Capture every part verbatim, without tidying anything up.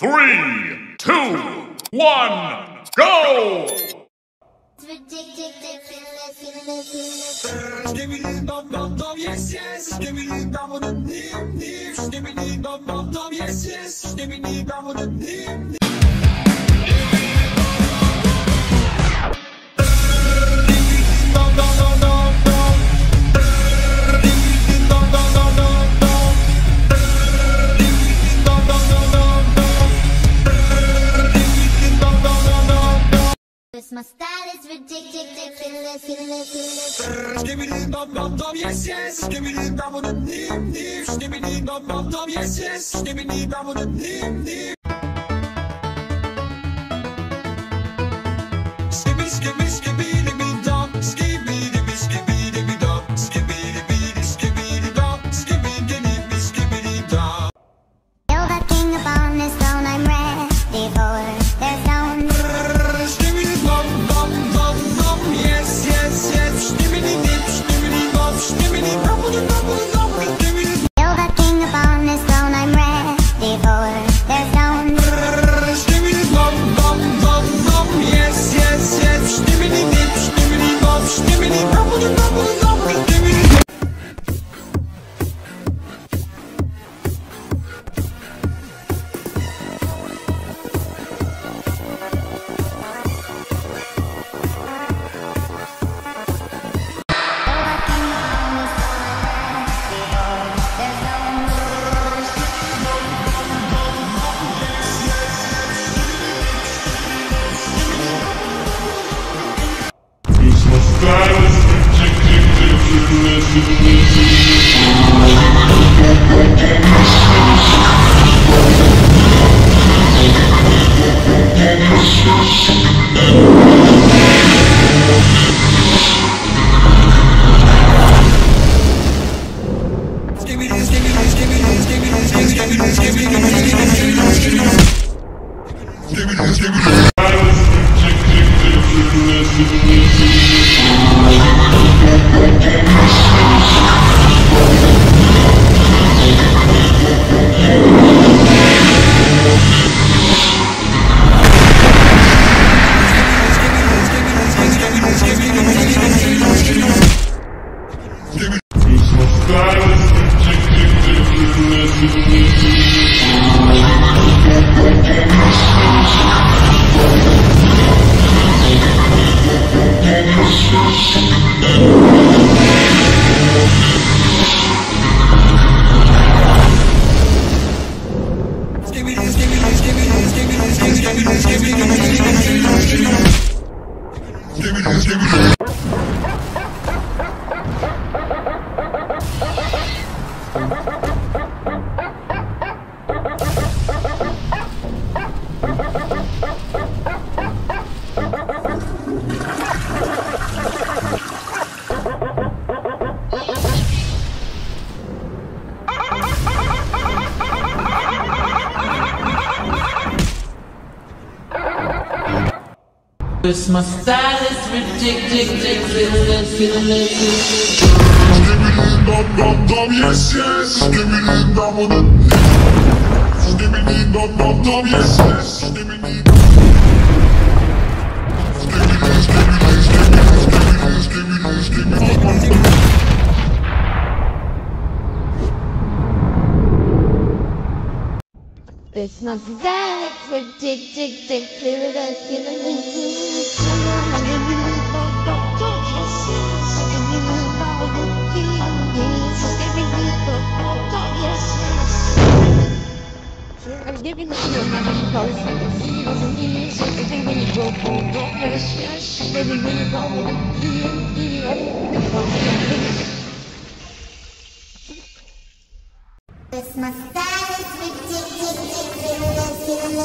Three, two, one, go! Yes, yes, give me the my style is ridiculous. Give me the dum dum dum, yes yes. Give me the dum dum dum, yes yes. Give me the dum dum dum, yes yes. Give me the dum dum dum, yes yes. Skip it, skip it, skip it. My style is ridiculous. Give me the dum dum dum, yes yes. Give me the dum dum. Give me the dum dum dum, yes yes. Give me the. Give me this, give me this, give me this, give me this, give me this, give me this, give me this. It's not that ridiculous. It's my style is ridiculous.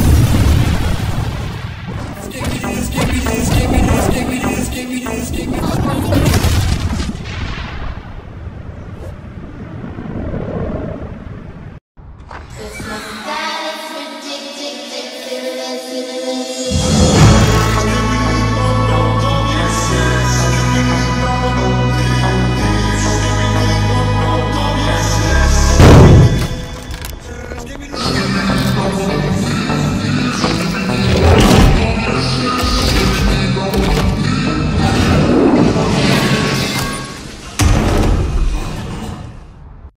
Give me this, give me this, give me this, give me this.